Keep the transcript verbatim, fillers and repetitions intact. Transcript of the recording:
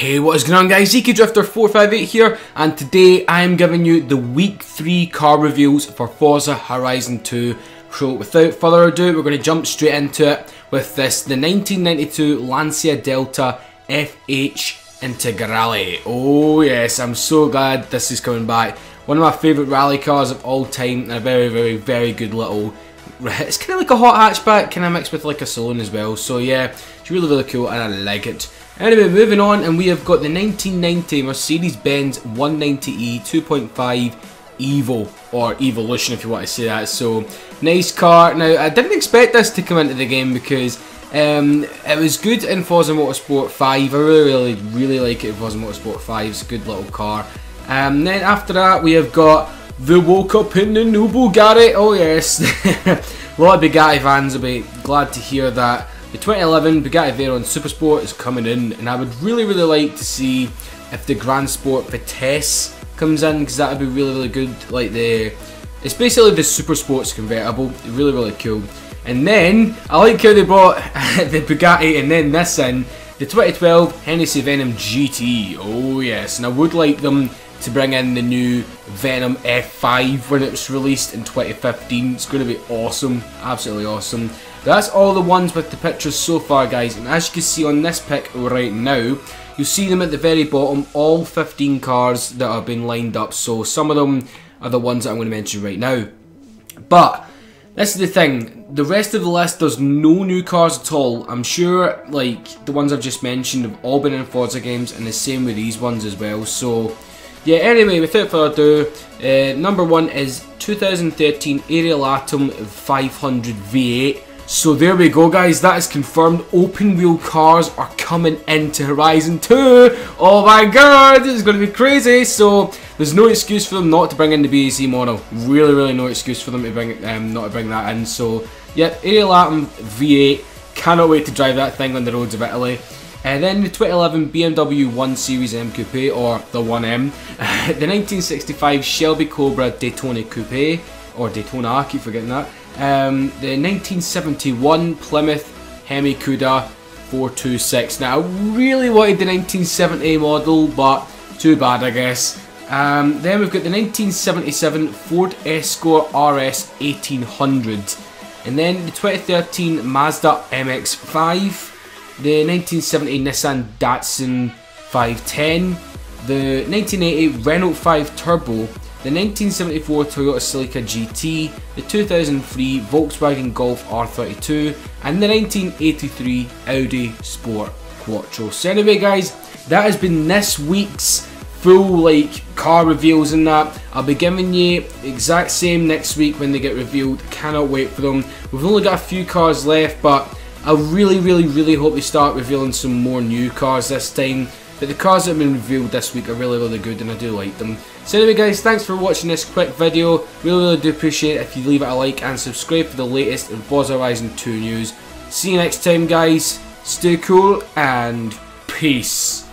Hey, what is going on, guys? E K Drifter four five eight here, and today I am giving you the week three car reviews for Forza Horizon two. So without further ado, we're going to jump straight into it with this, the nineteen ninety-two Lancia Delta F H Integrale. Oh yes, I'm so glad this is coming back. One of my favourite rally cars of all time, and a very, very, very good little... It's kind of like a hot hatchback, kind of mixed with like a saloon as well. So yeah, it's really, really cool and I like it. Anyway, moving on, and we have got the nineteen ninety Mercedes-Benz one ninety E two point five EVO, or Evolution if you want to say that. So, nice car. Now, I didn't expect this to come into the game because um, it was good in Forza Motorsport five. I really, really, really like it in Forza Motorsport five. It's a good little car. Um, then after that, we have got... They woke up in the new Bugatti. Oh yes, a lot of Bugatti fans will be glad to hear that the twenty eleven Bugatti Veyron Supersport is coming in, and I would really, really like to see if the Grand Sport Vitesse comes in, because that would be really, really good. Like the, it's basically the Supersport's convertible. Really, really cool. And then I like how they brought the Bugatti and then this in, the twenty twelve Hennessey Venom G T. Oh yes, and I would like them to bring in the new Venom F five when it's released in twenty fifteen. It's going to be awesome, absolutely awesome. But that's all the ones with the pictures so far, guys, and as you can see on this pic right now, you'll see them at the very bottom, all fifteen cars that have been lined up, so some of them are the ones that I'm going to mention right now. But this is the thing, the rest of the list, there's no new cars at all. I'm sure like the ones I've just mentioned have all been in Forza games, and the same with these ones as well. So yeah, anyway, without further ado, uh, number one is two thousand thirteen Ariel Atom five hundred V eight. So there we go, guys, that is confirmed. Open wheel cars are coming into Horizon two. Oh my god, this is going to be crazy. So there's no excuse for them not to bring in the B A C model. Really, really no excuse for them to bring um, not to bring that in. So yep, Ariel Atom V eight. Cannot wait to drive that thing on the roads of Italy. And then the twenty eleven B M W one Series M Coupe, or the one M, the nineteen sixty-five Shelby Cobra Daytona Coupe, or Daytona, I keep forgetting that, um, the nineteen seventy-one Plymouth Hemi-Cuda four twenty-six. Now I really wanted the nineteen seventy model, but too bad I guess. Um, then we've got the nineteen seventy-seven Ford Escort R S eighteen hundred, and then the twenty thirteen Mazda M X five. The nineteen seventy Nissan Datsun five ten, the nineteen eighty Renault five Turbo, the nineteen seventy-four Toyota Celica G T, the two thousand three Volkswagen Golf R thirty-two, and the nineteen eighty-three Audi Sport Quattro. So anyway, guys, that has been this week's full like car reveals and that. I'll be giving you the exact same next week when they get revealed. Cannot wait for them. We've only got a few cars left, but I really, really, really hope they start revealing some more new cars this time. But the cars that have been revealed this week are really, really good, and I do like them. So anyway, guys, thanks for watching this quick video. Really, really do appreciate it if you leave it a like and subscribe for the latest in Forza Horizon two news. See you next time, guys. Stay cool and peace.